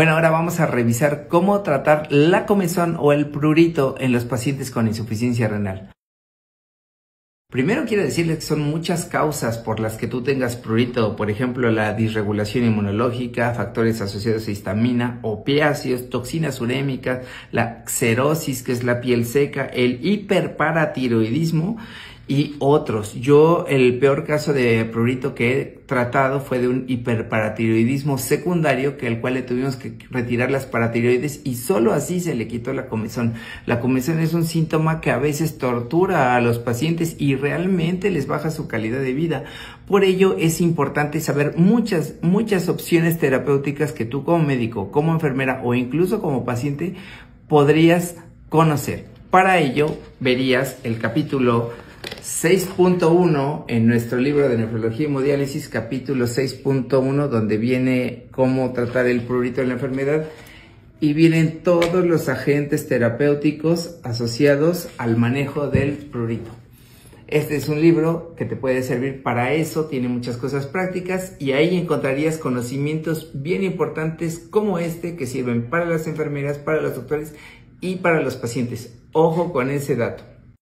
Bueno, ahora vamos a revisar cómo tratar la comezón o el prurito en los pacientes con insuficiencia renal. Primero quiero decirles que son muchas causas por las que tú tengas prurito, por ejemplo la disregulación inmunológica, factores asociados a histamina, opiáceos, toxinas urémicas, la xerosis, que es la piel seca, el hiperparatiroidismo y otros. Yo el peor caso de prurito que he tratado fue de un hiperparatiroidismo secundario, que al cual le tuvimos que retirar las paratiroides y solo así se le quitó la comezón. La comezón es un síntoma que a veces tortura a los pacientes y realmente les baja su calidad de vida. Por ello es importante saber muchas opciones terapéuticas que tú como médico, como enfermera o incluso como paciente podrías conocer. Para ello verías el capítulo 6.1 en nuestro libro de Nefrología y Hemodiálisis, capítulo 6.1, donde viene cómo tratar el prurito en la enfermedad y vienen todos los agentes terapéuticos asociados al manejo del prurito. Este es un libro que te puede servir para eso, tiene muchas cosas prácticas y ahí encontrarías conocimientos bien importantes como este que sirven para las enfermeras, para los doctores y para los pacientes. Ojo con ese dato.